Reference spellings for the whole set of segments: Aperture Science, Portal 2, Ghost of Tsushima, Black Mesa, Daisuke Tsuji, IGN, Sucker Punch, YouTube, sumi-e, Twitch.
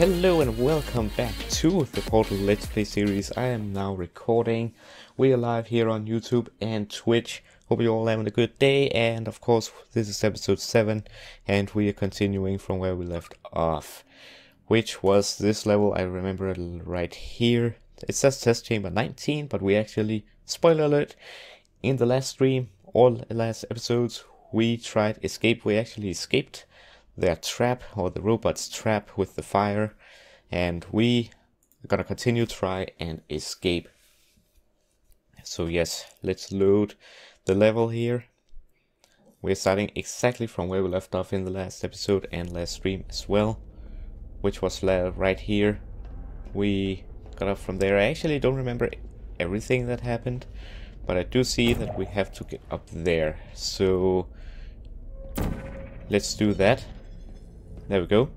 Hello and welcome back to the Portal Let's Play series. I am now recording. We are live here on YouTube and Twitch. Hope you all having a good day, and of course this is episode 7 and we are continuing from where we left off, which was this level. I remember it right here. It says test chamber 19, but we actually, spoiler alert, in the last stream or last episodes we tried escape. We actually escaped their trap, or the robot's trap with the fire, and we are gonna continue try and escape. So yes, let's load the level here. We're starting exactly from where we left off in the last episode and last stream as well, which was right here. We got up from there. I actually don't remember everything that happened, but I do see that we have to get up there, so let's do that. There we go.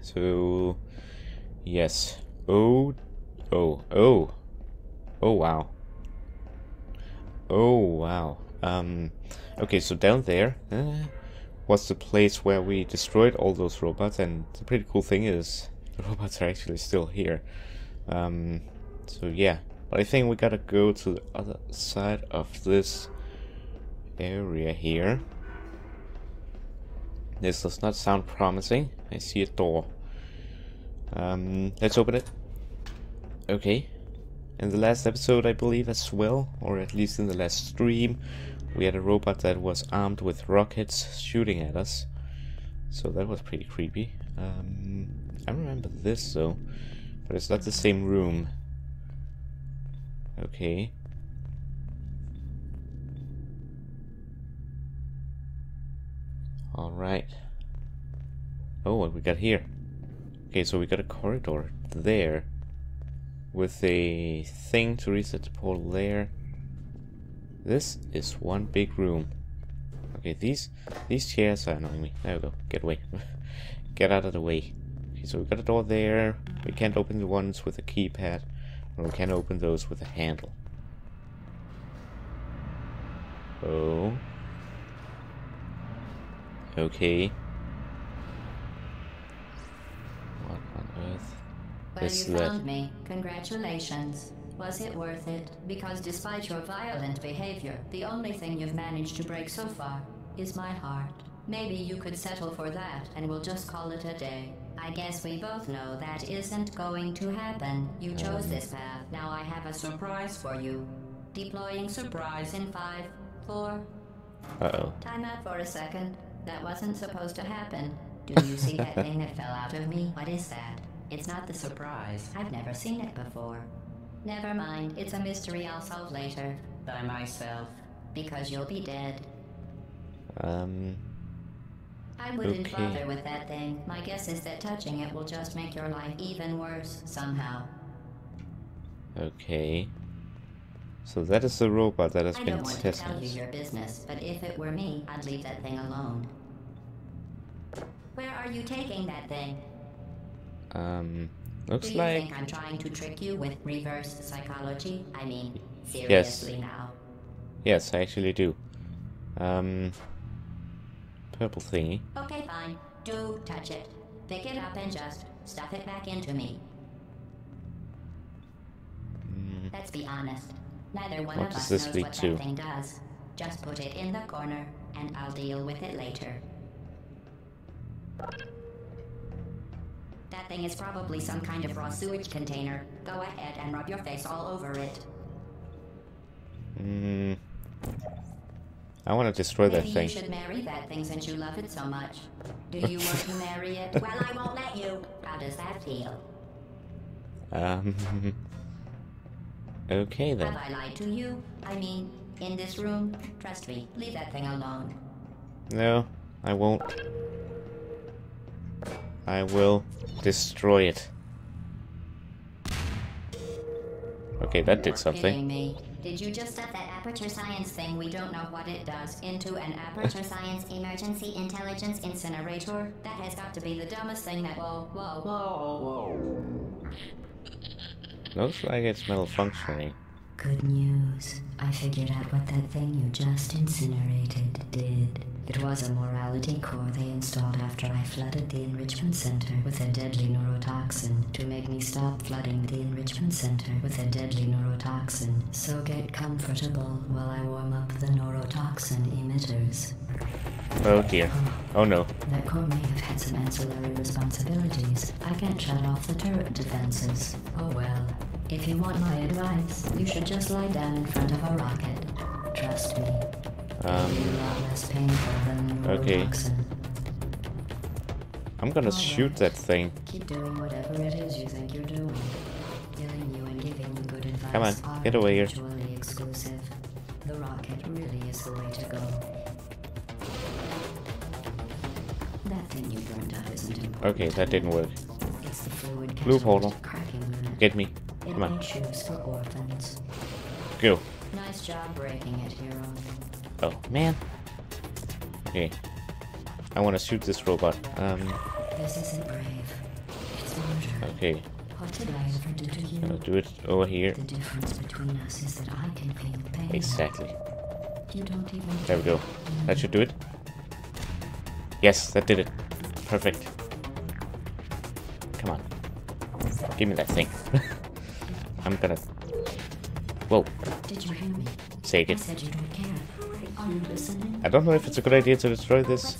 So yes. Oh wow. Okay, so down there was the place where we destroyed all those robots, and the pretty cool thing is the robots are actually still here. So yeah, but I think we gotta go to the other side of this area here. This does not sound promising. I see a door. Let's open it. Okay. In the last episode, I believe as well, or at least in the last stream, we had a robot that was armed with rockets shooting at us. So that was pretty creepy. I remember this though, but it's not the same room. Okay. Alright. Oh, what we got here? Okay, so we got a corridor there with a thing to reset the portal there. This is one big room. Okay, these chairs are annoying me. There we go. Get away. Get out of the way. Okay, so we got a door there. We can't open the ones with a keypad, but we can open those with a handle. Oh. Okay. What on earth? Well, is you found me. Congratulations. Was it worth it? Because despite your violent behavior, the only thing you've managed to break so far is my heart. Maybe you could settle for that and we'll just call it a day. I guess we both know that isn't going to happen. You chose this path. Now I have a surprise for you. Deploying surprise in 5, 4... Uh-oh. Time out for a second. That wasn't supposed to happen. Do you see that thing that fell out of me? What is that? It's not the surprise. I've never seen it before. Never mind. It's a mystery I'll solve later. By myself. Because you'll be dead. I wouldn't bother with that thing. My guess is that touching it will just make your life even worse somehow. Okay. So that is the robot that has been tested. I don't want to tell you your business, but if it were me, I'd leave that thing alone. Where are you taking that thing? Looks like... Do you think I'm trying to trick you with reverse psychology? I mean, seriously now. Yes, I actually do. Purple thingy. Okay, fine. Do touch it. Pick it up and just stuff it back into me. Let's be honest. Neither one of us knows what that thing does. Just put it in the corner, and I'll deal with it later. That thing is probably some kind of raw sewage container. Go ahead and rub your face all over it. I want to destroy that thing. Maybe you should marry that thing since you love it so much. Do you want to marry it? Well, I won't let you. How does that feel? Okay then. Have I lied to you? I mean, in this room? Trust me, leave that thing alone. No, I won't. I will destroy it. Okay, that did something. Me. Did you just stuff that Aperture Science thing, we don't know what it does, into an Aperture Science emergency intelligence incinerator? That has got to be the dumbest thing that... Whoa. Looks like it's malfunctioning. Good news. I figured out what that thing you just incinerated did. It was a morality core they installed after I flooded the enrichment center with a deadly neurotoxin to make me stop flooding the enrichment center with a deadly neurotoxin. So get comfortable while I warm up the neurotoxin emitters. Oh dear. Oh no. That core may have had some ancillary responsibilities. I can't shut off the turret defenses. Oh well. If you want my advice, you should just lie down in front of a rocket. Trust me. Okay. I'm gonna shoot that thing. Keep doing whatever it is you think you're doing. Telling you and giving you good advice. Come on, get away here. Exclusive. The rocket really is the way to go. That thing you burned up isn't important. Okay, that didn't work. It's the fluid blue portal. Get me. Come on. Go. Nice job breaking it, hero. Oh, man. Okay. I want to shoot this robot. This isn't brave. It's murder. Okay. What did I ever do to you? I'm gonna do it over here. The difference between us is that I can feel pain. Exactly. You don't even there we go. That should do it. Yes, that did it. Perfect. Come on. Give me that thing. I'm gonna... Whoa. Did you hear me? Take it. I said you don't care. I don't know if it's a good idea to destroy this.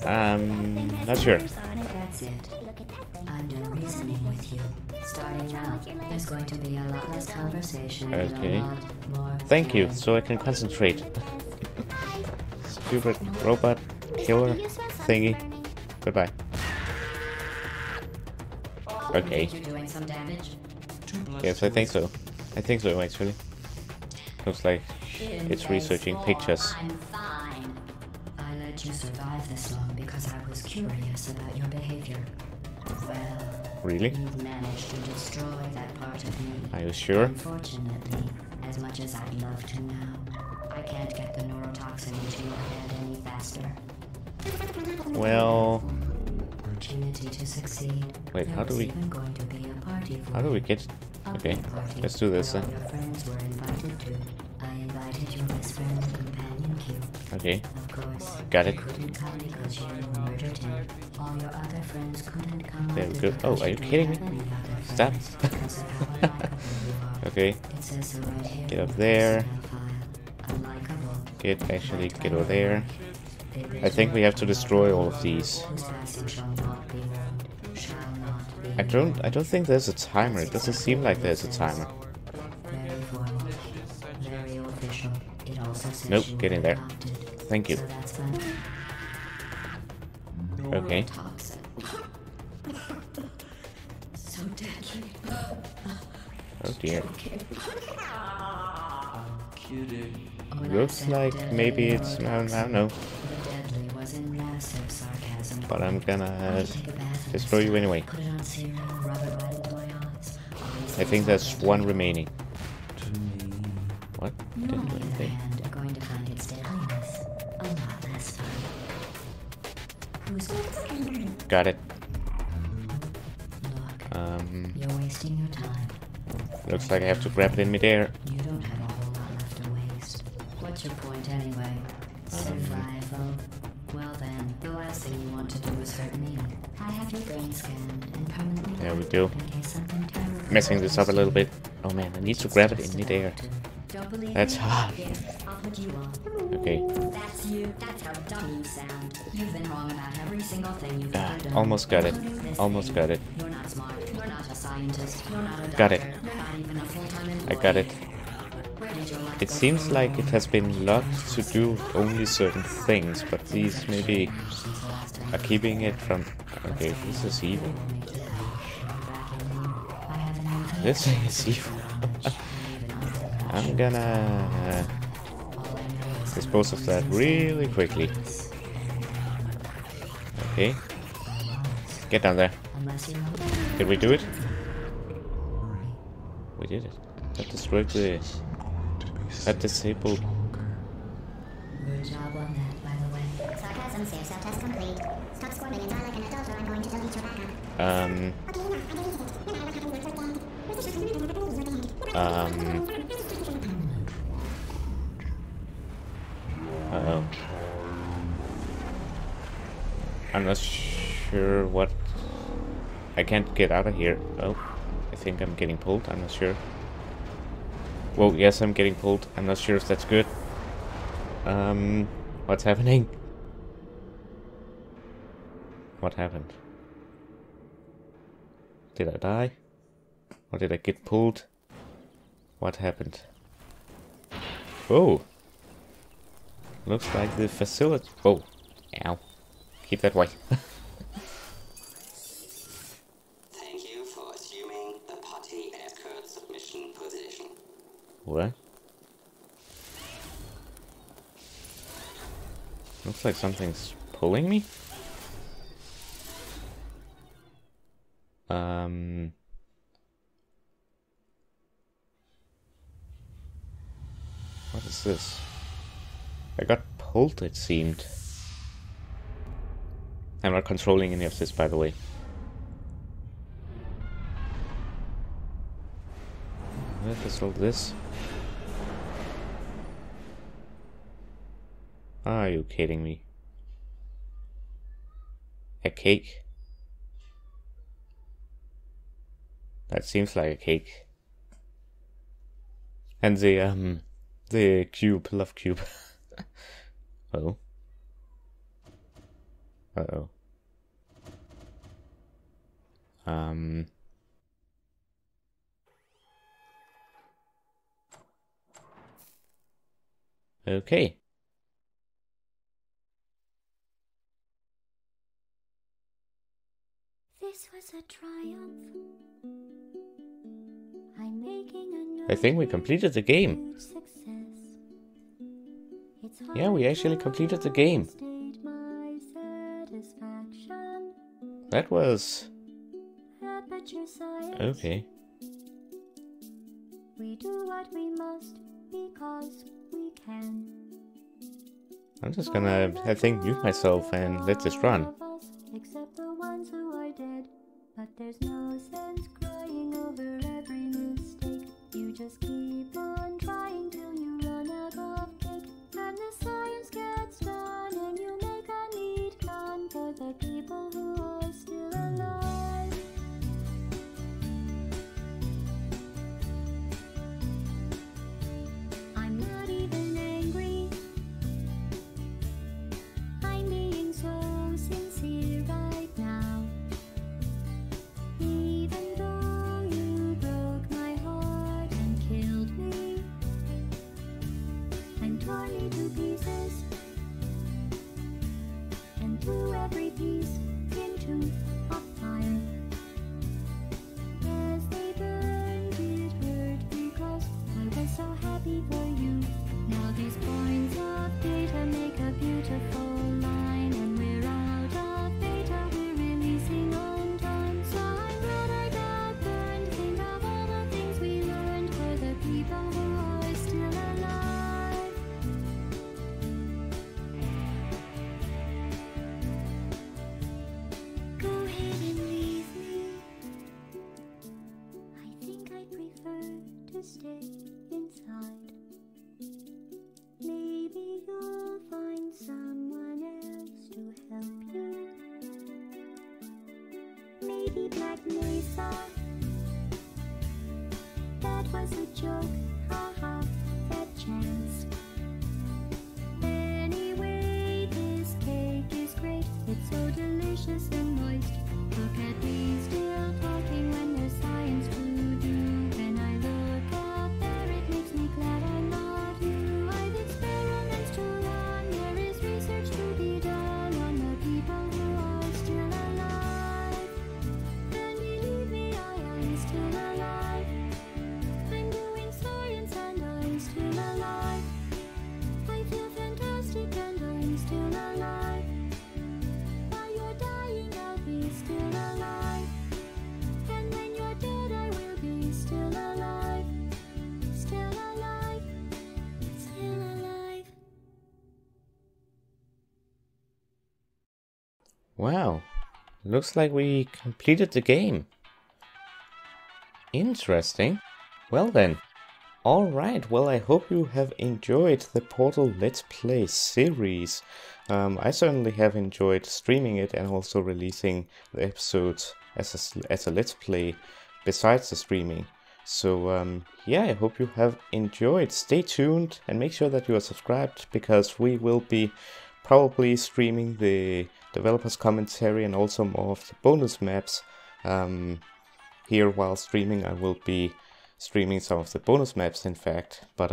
Not sure. That's it. I'm done reasoning with you. Starting out, there's going to be a lot less conversation. Okay. Thank you, so I can concentrate. Stupid robot killer thingy. Goodbye. Okay. Yes, I think so. I think so, actually. Looks like it's researching pictures. I'm fine. I let you survive this long because I was curious about your behavior. Well, really? You managed to destroy that part of me. Are you sure? Unfortunately, as much as I'd love to now, I can't get the neurotoxin into your head any faster. Well, opportunity to succeed. Wait, how do we? How do we get? Okay, let's do this then. Okay, got it. There we go. Oh, are you kidding me? Stop. Okay, get up there. Get over there. I think we have to destroy all of these. I don't think there's a timer. It doesn't seem like there's a timer. Nope, get in there. Thank you. Okay. Oh dear. Looks like maybe it's I don't know. But I'm gonna destroy you anyway. I think that's one remaining. What? Didn't do anything. Got it. Looks like I have to grab it in midair. You don't have a whole lot left to waste. What's your point anyway? Survival. Well then, the last thing you want to do is hurt me. I have your brain scanned and permanently. There we go. Messing this up a little bit. Oh man, I need to grab it in midair. That's hard. Okay. That's you. That's how dumb you sound. You've been wrong about every single thing you've ever done. Almost got it. Almost got it. You're not smart. You're not a scientist. You're not a doctor. Got it. You're not even a full-time employee. I got it. It seems like it has been locked to do only certain things, but these maybe are keeping it from... Okay, this is evil. This thing is evil. I'm gonna dispose of that really quickly. Okay. Get down there. Did we do it? We did it. That destroyed the... That disabled. Good job on that, by the way. Sarcasm safe self-test complete. Stop squirming and die like an adult or I'm going to delete your backup. Uh-oh. I'm not sure what... I can't get out of here. Oh, I think I'm getting pulled. I'm not sure. Well, yes, I'm getting pulled. I'm not sure if that's good. What's happening? What happened? Did I die? Or did I get pulled? What happened? Whoa! Looks like the facility... Whoa. Ow. Keep that white. Thank you for assuming the party escort submission position. What? Looks like something's pulling me. What is this? I got pulled, it seemed. I'm not controlling any of this, by the way. What is all this? Are you kidding me? A cake? That seems like a cake. And the cube, love cube. Oh. Uh-oh. Okay. This was a triumph. I'm making a I think we completed the game. Yeah, we actually completed the game. That was... Aperture Science. Okay. We do what we must because we can. I'm just gonna, I think, mute myself and let this run. Except the ones who are dead. But there's no sense crying over every mistake. You just keep on trying till you run out of cake. And the science gets done and you make a neat plan for the people who are still alive. I'm not even angry. I'm being so sincere right now. Even though you broke my heart and killed me and tore me to pieces and threw every piece into a fire. As they burned, it hurt because I was so happy for you. Now these points of data make a beautiful line, and we're out of data, we're releasing on time. So I'm glad I got burned. Think of all the things we learned for the people who are still alive. Go ahead and leave me. I think I prefer to stay inside. Maybe you'll find someone else to help you. Maybe Black Mesa. That was a joke, haha, that chance. Anyway, this cake is great. It's so delicious and moist. Look at me still talking when there's science to do. When I look up there, it makes me glad I'm not you. I've experiments to run. There is research to be done on the people who are still alive. When you leave me, I am still alive. I'm doing science and I'm still alive. I feel fantastic and I'm still alive. While you're dying, I'll be still alive. And when you're dead, I will be still alive. Still alive. Still alive. Wow. Looks like we completed the game. Interesting. Well then, Alright, well I hope you have enjoyed the Portal Let's Play series. I certainly have enjoyed streaming it and also releasing the episodes as a Let's Play besides the streaming. So yeah, I hope you have enjoyed. Stay tuned and make sure that you are subscribed, because we will be probably streaming the developers commentary and also more of the bonus maps. Here while streaming I will be streaming some of the bonus maps, in fact, but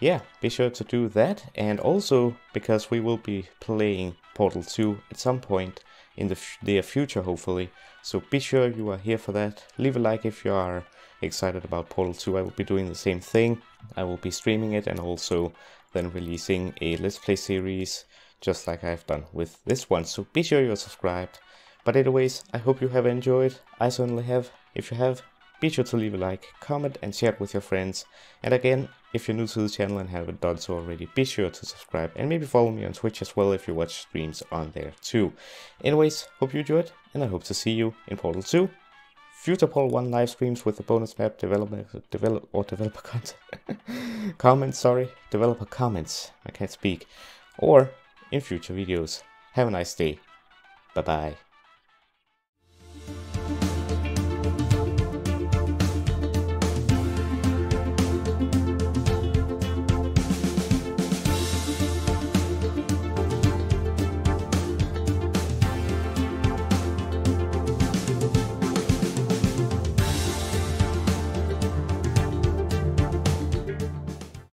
yeah, be sure to do that. And also because we will be playing Portal 2 at some point in the near future, hopefully, so be sure you are here for that. Leave a like if you are excited about Portal 2. I will be doing the same thing. I will be streaming it and also then releasing a Let's Play series just like I've done with this one, so be sure you're subscribed. But anyways, I hope you have enjoyed. I certainly have. If you have, be sure to leave a like, comment and share it with your friends. And again, if you're new to the channel and haven't done so already, be sure to subscribe and maybe follow me on Twitch as well if you watch streams on there too. Anyways, hope you enjoyed, and I hope to see you in Portal 2. Future Portal 1 live streams with the bonus map, developer content. Comments, sorry. Developer comments. I can't speak. Or in future videos. Have a nice day. Bye bye.